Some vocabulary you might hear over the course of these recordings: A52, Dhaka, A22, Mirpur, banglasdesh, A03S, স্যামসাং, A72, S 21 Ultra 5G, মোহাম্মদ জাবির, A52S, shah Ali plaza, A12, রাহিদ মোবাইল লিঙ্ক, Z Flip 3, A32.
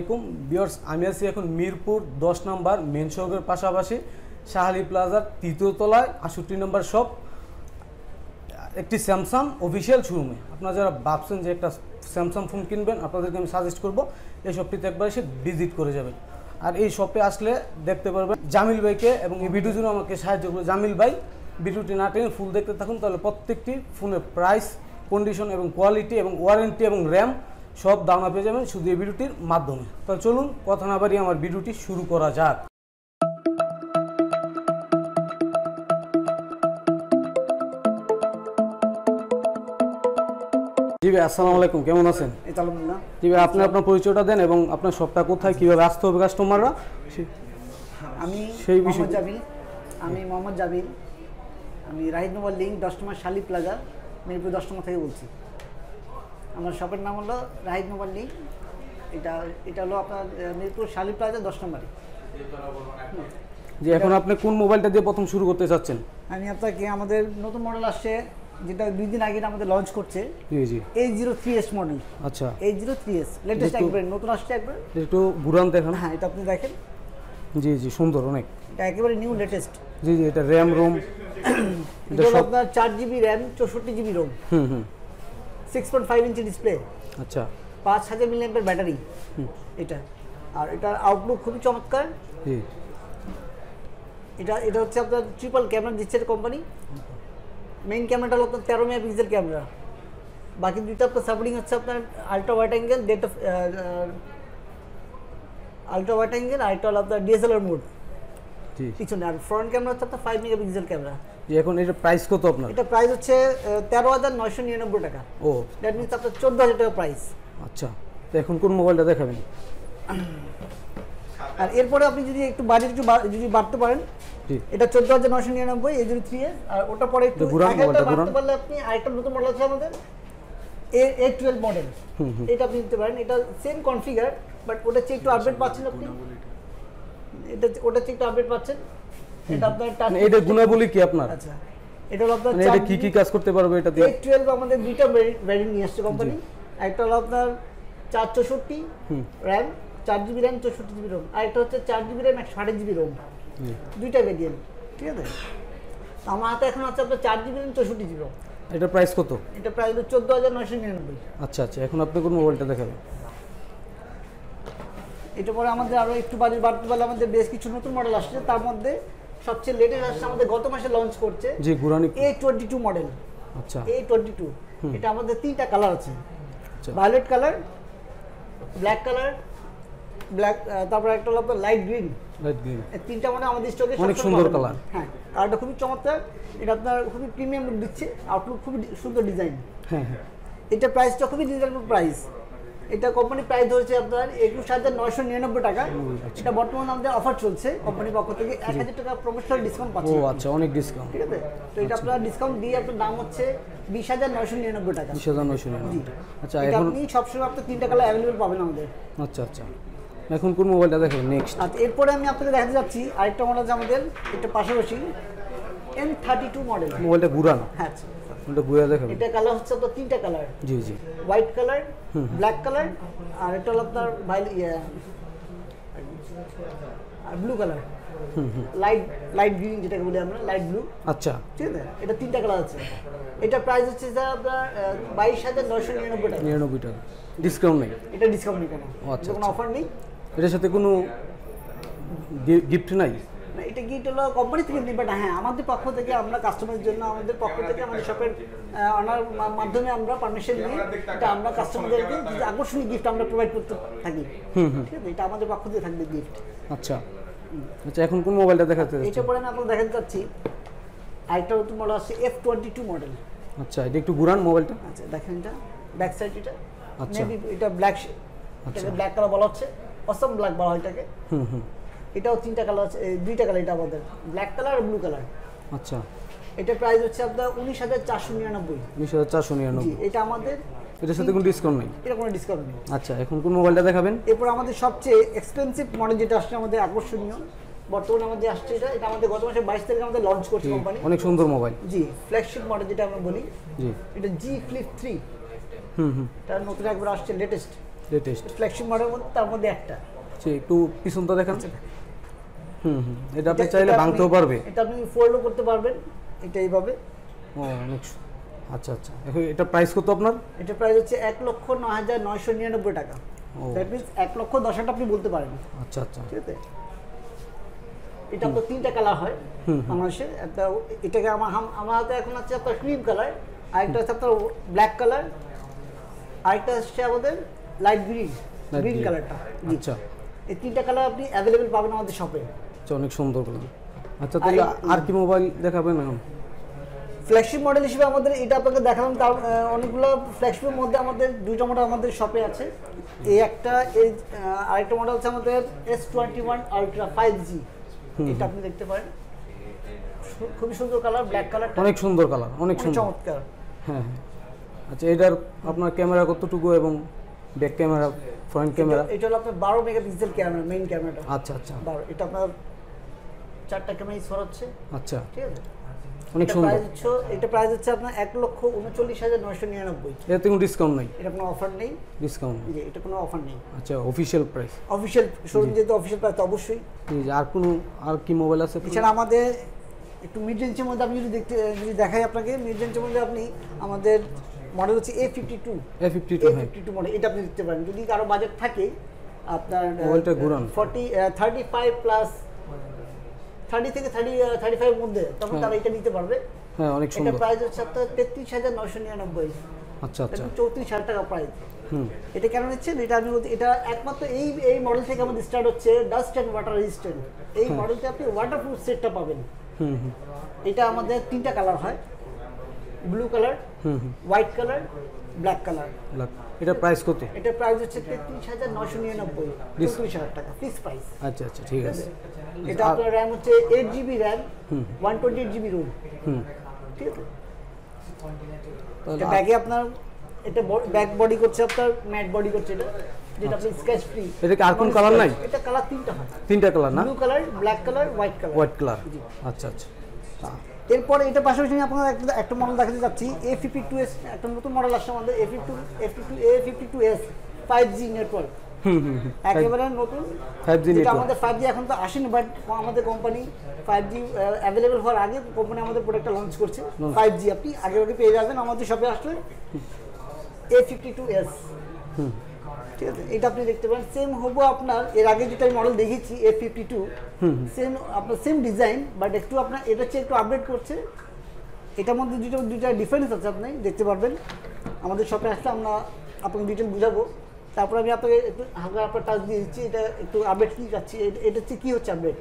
আসসালামু আলাইকুম ভিউয়ার্স, আমি আছি এখন মিরপুর 10 নম্বর মেন সড়কের পাশাপাশি শাহ আলী প্লাজার তৃতীয় তলায় 68 নম্বর শপ, একটি স্যামসাং অফিশিয়াল শোরুমে। আপনারা যারা ভাবছেন যে একটা স্যামসাং ফোন কিনবেন, আপনাদেরকে আমি সাজেস্ট করব এই শপটিতে একবার এসে ভিজিট করে যাবেন। আর এই শপে আসলে দেখতে পারবেন জামিল ভাইকে, এবং এই ভিডিওর জন্য আমাকে সাহায্য করবে জামিল ভাই। ভিডিওটি না টেনে ফুল দেখতে থাকুন, তাহলে প্রত্যেকটি ফোনের প্রাইস, কন্ডিশন এবং কোয়ালিটি এবং ওয়ারেন্টি এবং র্যাম সব দামা পেয়ে যাবেন শুধু এই ভিডিওটির মাধ্যমে। তাহলে চলুন কথা না বাড়িয়ে আমার ভিডিওটি শুরু করা যাক। জি ভাই, আসসালামু আলাইকুম, কেমন আছেন? জি ভাই, আপনি আপনার পরিচয়টা দেন এবং আপনার শপটা কোথায়, কীভাবে আসতে হবে কাস্টমাররা আমি সেই বিষয়ে। আমি মোহাম্মদ জাবির, আমি রাহিদ মোবাইল লিঙ্ক 10 নম্বর শাহ আলী প্লাজা মিরপুর 10 নম্বর থেকে বলছি। আমার শপের নাম হলো রাহিদ মোবাইল লিঙ্ক। এটা হলো আপনার মিরপুর শাহ আলী প্লাজা 10 নম্বরে। জি, এখন আপনি কোন মোবাইলটা দিয়ে প্রথম শুরু করতে চাচ্ছেন? আমি আপনাকে আমাদের নতুন মডেল আসছে, যেটা 2 দিন আগে আমাদের লঞ্চ করছে। জি জি, A03S মডেল। আচ্ছা, A03S লেটেস্ট একবার নতুন আসছে, একবার একটু ঘুরান দেখেন। হ্যাঁ, এটা আপনি দেখেন। জি জি, সুন্দর অনেক, এটা একেবারে নিউ লেটেস্ট। জি জি, এটা RAM ROM এটা আপনার 4GB RAM 64GB ROM, 6.5 ইঞ্চি ডিসপ্লে। আচ্ছা, 5000 mAh ব্যাটারি এটা। আর এটার আউটলুক খুবই চমৎকার। জি, এটা হচ্ছে আপনার ট্রিপল ক্যামেরা দিচ্ছে কোম্পানি। মেইন ক্যামেরাটা হলো আপনার 13 মেগাপিক্সেল ক্যামেরা, বাকি দুইটা আপনার সাপোর্টিং হচ্ছে আপনার আলট্রা ওয়াইড অ্যাঙ্গেল, আর এটা হলো আপনার ডিএসএলআর মোড। জি, পিছনে আর ফ্রন্ট ক্যামেরা হচ্ছে আপনার 5 মেগাপিক্সেল ক্যামেরা। এখন এটা প্রাইস কত আপনার? এটা প্রাইস হচ্ছে 13999 টাকা। ও, দ্যাট মিন্স আপনার 14000 টাকা প্রাইস। আচ্ছা, তো এখন কোন মোবাইলটা দেখাবেন? আর এরপরে আপনি যদি একটু বাজেট যদি বাড়তে পারেন, এটা 14999 A03S। আর ওটা পরে একটু বাড়তে পারলে আপনি আরেকটা নতুন মডেল আছে আমাদের A12 মডেল, এটা আপনি নিতে পারেন। এটা সেম কনফিগার, বাট ওটা চেয়ে একটু আপডেট পাচ্ছেন আপনি। এটা ওটা চেয়ে একটু আপডেট পাচ্ছেন। এটা আপনার এটা গুণাবলী কি আপনার? আচ্ছা, এটা হলো আপনার এটা কি কি কাজ করতে পারবে এটা দিয়ে? A12 আমাদের দুইটা ভেরিয়েন্ট নিয়ে আসছে কোম্পানি। একটা হলো আপনার 464 RAM 4GB RAM 64GB ROM, আর এটা হচ্ছে 4GB RAM 128GB ROM, দুইটা ভেরিয়েন্ট। ঠিক আছে, আমার হাতে এখন আছে আপনার 4GB RAM 64GB ROM। এটা প্রাইস কত? এটা প্রাইস 14999। আচ্ছা আচ্ছা, এখন আপনি কোন মোবাইলটা দেখাবেন? এটা পরে আমাদের আরো একটু বাজেট বাড়তে পারলে আমাদের বেশ কিছু নতুন মডেল আসছে। তার মধ্যে সবচেয়ে লেটেস্ট আসছে আমাদের গত মাসে লঞ্চ করছে, জি গুরানি, A22 মডেল। আচ্ছা, A22 এটা আমাদের 3টা কালার আছে, ভায়োলেট কালার, ব্ল্যাক কালার, তারপর একটা হলো আপনার লাইট গ্রিন। লাইট গ্রিন এই 3টা মানে আমাদের স্টকে অনেক সুন্দর কালার। হ্যাঁ, কালারটা খুবই চমৎকার। এটা আপনার খুবই প্রিমিয়াম লুক দিচ্ছে, আউটলুক খুবই সুন্দর ডিজাইন। হ্যাঁ হ্যাঁ, এটা প্রাইসটা খুবই রিজনেবল প্রাইস। এটা কোম্পানি প্রাইস ধরেছে আপনার 21999 টাকা। এটা বর্তমানে আমাদের অফার চলছে কোম্পানির পক্ষ থেকে, 1000 টাকা প্রমোশনাল ডিসকাউন্ট পাচ্ছেন। ও আচ্ছা, অনেক ডিসকাউন্ট। ঠিক আছে, তো এটা আপনারা ডিসকাউন্ট দিয়ে আপনার দাম হচ্ছে 20999 টাকা। 20999। আচ্ছা, এখন আপনি সবসময় আপনার 3টা কালার अवेलेबल পাবেন আমাদের। আচ্ছা আচ্ছা, এখন কোন মোবাইলটা দেখেন নেক্সট? আচ্ছা, এরপরে আমি আপনাদের দেখাতে যাচ্ছি আরেকটা মডেল আছে আমাদের, এটা পাশাপাশি A32 মডেল। মোবাইলটা ঘুরানো। হ্যাঁ, এটা ঘুরে দেখেন। এটা কালার হচ্ছে আপনার 3টা কালার। জি জি, হোয়াইট কালার, ব্ল্যাক কালার, আর এটা হলো আপনার blue colour, light light green যেটাকে বলি আমরা, লাইট ব্লু। আচ্ছা, ঠিক আছে, এটা 3টা কালার আছে। এটা প্রাইস হচ্ছে স্যার আপনার 22999 টাকা। 99 টাকা ডিসকাউন্ট নেই? এটা ডিসকাউন্ট নেই কেন? আচ্ছা, কোনো অফার নেই এটার সাথে? কোনো গিফট নাই? এটা গিফট হলো কোম্পানি থেকে নেই, বাট হ্যাঁ আমাদের পক্ষ থেকে, আমরা কাস্টমারের জন্য আমাদের পক্ষ থেকে আমাদের শপের অনার মাধ্যমে আমরা পারমিশন নিয়ে এটা আমরা কাস্টমারদেরকে আকর্ষণীয় গিফট আমরা প্রোভাইড করতে থাকি। ঠিক আছে, এটা আমাদের পক্ষ থেকে থাকবে গিফট। আচ্ছা আচ্ছা, এখন কোন মোবাইলটা দেখাতে যাচ্ছেন? এটা পরে না আপনারা দেখাতে যাচ্ছি আরেকটা নতুন মডেল আছে, A52 মডেল। আচ্ছা, এটা একটু ঘুরান মোবাইলটা। আচ্ছা, দেখেন এটা ব্যাক সাইড, এটা আচ্ছা, এটা ব্ল্যাক, এটা ব্ল্যাক কালার বলা হচ্ছে, অসম ব্ল্যাক বলা হয় এটাকে। এটাও 3টা কালার আছে, 2টা কালার এটা আমাদের, ব্ল্যাক কালার আর ব্লু কালার। আচ্ছা, এটা প্রাইস হচ্ছে আপনার 19499। 19499। এটা আমাদের এটার সাথে কোনো ডিসকাউন্ট নেই? এটা কোনো ডিসকাউন্ট নেই। আচ্ছা, এখন কোন মোবাইলটা দেখাবেন? এরপর আমাদের সবচেয়ে এক্সপেন্সিভ মডেল যেটা আসছে আমাদের আকর্ষণীয় বর্তমানে আমাদের আসছে, এটা আমাদের গত মাসে 22 তারিখে আমাদের লঞ্চ করছে কোম্পানি। অনেক সুন্দর মোবাইল। জি, ফ্ল্যাগশিপ মডেল যেটা আমরা বলি। জি, এটা Z Flip 3। এটা নতুন একবার আসছে লেটেস্ট। লেটেস্ট ফ্ল্যাগশিপ মডেলের মধ্যে তার মধ্যে একটা। আচ্ছা একটু পিছন তো দেখেন। হুম হুম, এটা আপনি চাইলে ভাঙতেও পারবে, এটা আপনি ফোল্ডও করতে পারবেন, এটা এইভাবে। ও আচ্ছা আচ্ছা, এখন এটা প্রাইস কত আপনার? এটা প্রাইস হচ্ছে 1,09,999 টাকা। দ্যাট মিন্স 1,10,000 আপনি বলতে পারেন। আচ্ছা আচ্ছা, ঠিক আছে। এটা তো তিনটা কালার হয় বাংলাদেশে, একটা এটাকে আমার হাতে এখন আছে আপনার ক্রিম কালার, আরেকটা আছে আপনার ব্ল্যাক কালার, আরেকটা আছে আমাদের লাইট গ্রিন, গ্রিন কালারটা। আচ্ছা, এই তিনটা কালার আপনি অ্যাভেলেবেল পাবেন আমাদের শপে। আচ্ছা, অনেক সুন্দর কালার। আচ্ছা, তাহলে আর কি মোবাইল দেখাবেন এখন? ফ্ল্যাগশিপ মডেল হিসেবে আমাদের এটা আপনাকে দেখালাম। তার অনেকগুলো ফ্ল্যাগশিপের মধ্যে আমাদের দুইটা মডেল আমাদের শপে আছে। এই একটা, এই আরেকটা মডেল আছে আমাদের S 21 Ultra 5G। এটা আপনি দেখতে পারেন, খুবই সুন্দর কালার, ব্ল্যাক কালার, অনেক সুন্দর কালার, অনেক চমৎকার। হ্যাঁ। আচ্ছা, এটার আপনার ক্যামেরা কতটুকু এবং ব্যাক ক্যামেরা, ফ্রন্ট ক্যামেরা? এটা হলো আপনার 12 মেগাপিক্সেল ক্যামেরা, মেইন ক্যামেরাটা। আচ্ছা আচ্ছা, 12। এটা আপনার চারটা ক্যামেরাই সর হচ্ছে। আচ্ছা, ঠিক আছে, অনেক সুন্দর। এটা প্রাইস হচ্ছে আপনার 1,39,999। এটাতে কোনো ডিসকাউন্ট নাই? এটা কোনো অফার নেই, ডিসকাউন্ট নেই, এটা কোনো অফার নেই। আচ্ছা, অফিশিয়াল প্রাইস, অফিশিয়াল শোরুম যেটা, অফিশিয়াল প্রাইস অবশ্যই। আর কোনো আর কি মোবাইল আছে? এছাড়া আমাদের একটু মিড রেঞ্জের মধ্যে আপনি যদি দেখাই আপনাকে, মিড রেঞ্জের মধ্যে আপনি আমাদের মডেল হচ্ছে A52 মডেল। এটা আপনি দেখতে পারেন, যদি কারো বাজেট থাকে আপনার মোবাইলটা ঘুরান 35 প্লাস 30 থেকে 35 এর মধ্যে, তখন তারা এটা নিতে পারবে। হ্যাঁ, অনেক সুন্দর। এটা প্রাইস হচ্ছে 33,999। আচ্ছা আচ্ছা, 34,000 টাকা প্রাইস। হুম, এটা কেন নিচ্ছেন? এটা আমি এটা একমাত্র এই মডেল থেকে আমাদের স্টার্ট হচ্ছে, ডাস্ট এন্ড ওয়াটার রেজিস্ট্যান্ট। এই মডেলতে আপনি ওয়াটারপ্রুফ সেটটা পাবেন। হুম হুম, এটা আমাদের তিনটা কালার হয়, ব্লু কালার, হুম হুম, হোয়াইট কালার, ব্ল্যাক কালার। এটা প্রাইস কত? এটা প্রাইস হচ্ছে 33,999, 33,000 টাকা ফিক্সড প্রাইস। আচ্ছা আচ্ছা, ঠিক আছে। এটা আপনার RAM হচ্ছে 8GB RAM, 128GB ROM। হুম, ঠিক আছে। এটা ব্যাগে আপনার, এটা ব্যাক বডি করছে আপনার ম্যাট বডি করছে, এটা যেটা আপনি স্ক্র্যাচ ফ্রি। এটা কি আর কোন কালার নাই? এটা কালার তিনটা হয়, তিনটা কালার না? Blue colour, black colour, white colour, white colour. আচ্ছা আচ্ছা। এরপরে এটা পাশাপাশি আমি আপনাদের একটা মডেল দেখাতে যাচ্ছি, A52S। একটা নতুন মডেল আসছে আমাদের, A52S 5G network. Hmm hmm, একেবারে নতুন 5G নেটওয়ার্ক। আমাদের 5G এখন তো আসেনি, বাট আমাদের কোম্পানি 5G অ্যাভেলেবল হওয়ার আগে কোম্পানি আমাদের প্রোডাক্টটা লঞ্চ করছে। 5G আপনি আগে পেয়ে যাবেন আমাদের শপে আসলে, A52S। হুম, ঠিক আছে। এটা আপনি দেখতে পারেন, সেম হবো আপনার এর আগে যেটা আমি মডেল দেখেছি A52, সেম আপনার সেম ডিজাইন, বাট একটু আপনার এটা চেয়ে একটু আপডেট করছে। এটার মধ্যে দুইটা ডিফারেন্স আছে, আপনি দেখতে পারবেন। আমাদের শপে আসলে আমরা আপনাকে ডিটেল বুঝাবো। তারপর আমি আপনাকে একটু হালকা আপনার টাচ দিয়ে দিচ্ছি, এটা একটু আপডেট কী যাচ্ছে, এটা হচ্ছে কী হচ্ছে আপডেট।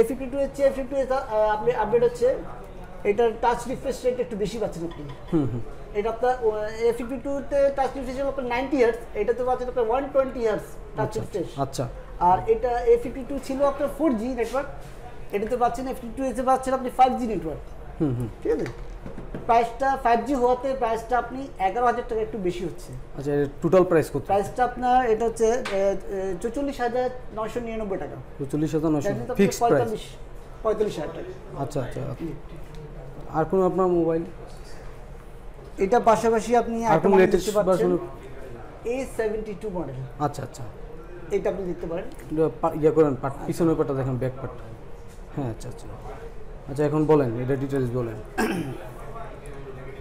A52 হচ্ছে A52 আপনি আপডেট হচ্ছে, এটার টাচ রিফ্রেশ রেট একটু বেশি পাচ্ছেন আপনি। এটা আপনার A52 তে টাচ রিফ্রেশ রেট আপনার 90 Hz, এটাতে পাচ্ছেন আপনার 120 Hz টাচ রিফ্রেশ। আচ্ছা, আর এটা A52 ছিল আপনার 4G নেটওয়ার্ক, এটাতে পাচ্ছেন A52S পাচ্ছেন আপনি 5G নেটওয়ার্ক। হুম হুম, ঠিক আছে। প্রাইসটা 5G হওয়াতে প্রাইসটা আপনি 11,000 টাকা একটু বেশি হচ্ছে। আচ্ছা, টোটাল প্রাইস কত? প্রাইসটা আপনার এটা হচ্ছে 44,999 টাকা, 44,900 ফিক্সড প্রাইস, 45,000 টাকা। আচ্ছা আচ্ছা, আর কোন আপনার মোবাইল? এটা পাশাপাশি আপনি item latest version A72 model. আচ্ছা আচ্ছা, এটা আপনি দেখতে পারেন, ইয়া করেন পার্ট, পিছনের পার্টটা দেখেন, ব্যাক পার্ট। হ্যাঁ, আচ্ছা আচ্ছা। আচ্ছা, এখন বলেন এটা ডিটেইলস বলেন।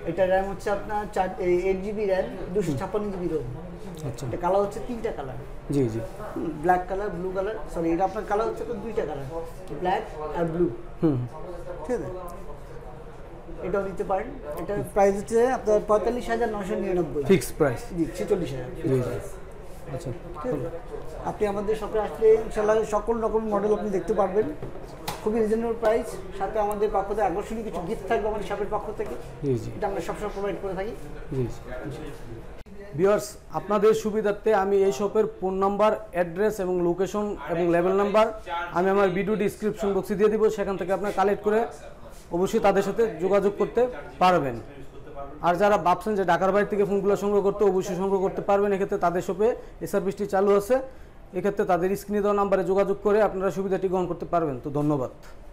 এটা RAM হচ্ছে আপনার 8GB RAM, 256GB ROM। আচ্ছা, এটা কালার হচ্ছে তিনটা কালার। জি জি, black colour, blue colour, sorry এটা আপনার কালার হচ্ছে দুইটা কালার, ব্ল্যাক আর ব্লু। হুম, ঠিক আছে। এটাও নিতে পারেন। এটার প্রাইস হচ্ছে আপনার 45,999 ফিক্সড প্রাইস। জি, 46,000। আচ্ছা, আপনি আমাদের শপে আসলে ইনশাআল্লাহ সকল রকম মডেল আপনি দেখতে পারবেন, খুবই রিজনেবল প্রাইস। সাথে আমাদের পক্ষ থেকে আকর্ষণীয় কিছু গিফট থাকবে আমাদের শপের পক্ষ থেকে। জি জি, এটা আমরা সবসময় প্রোভাইড করে থাকি। জি ভিউয়ার্স, আপনাদের সুবিধার্থে আমি এই শপের ফোন নাম্বার, অ্যাড্রেস এবং লোকেশন এবং লেভেল নাম্বার আমি আমার ভিডিও ডিসক্রিপশন বক্সে দিয়ে দিব। সেখান থেকে আপনারা কালেক্ট করে অবশ্যই তাদের সাথে যোগাযোগ করতে পারবেন। আর যারা ভাবছেন যে ঢাকার বাইরে থেকে ফোনগুলো সংগ্রহ করতে, অবশ্যই সংগ্রহ করতে পারবেন। এক্ষেত্রে তাদের শপে এই সার্ভিসটি চালু আছে। এক্ষেত্রে তাদের স্ক্রিনে দেওয়া নাম্বারে যোগাযোগ করে আপনারা সুবিধাটি গ্রহণ করতে পারবেন। তো ধন্যবাদ।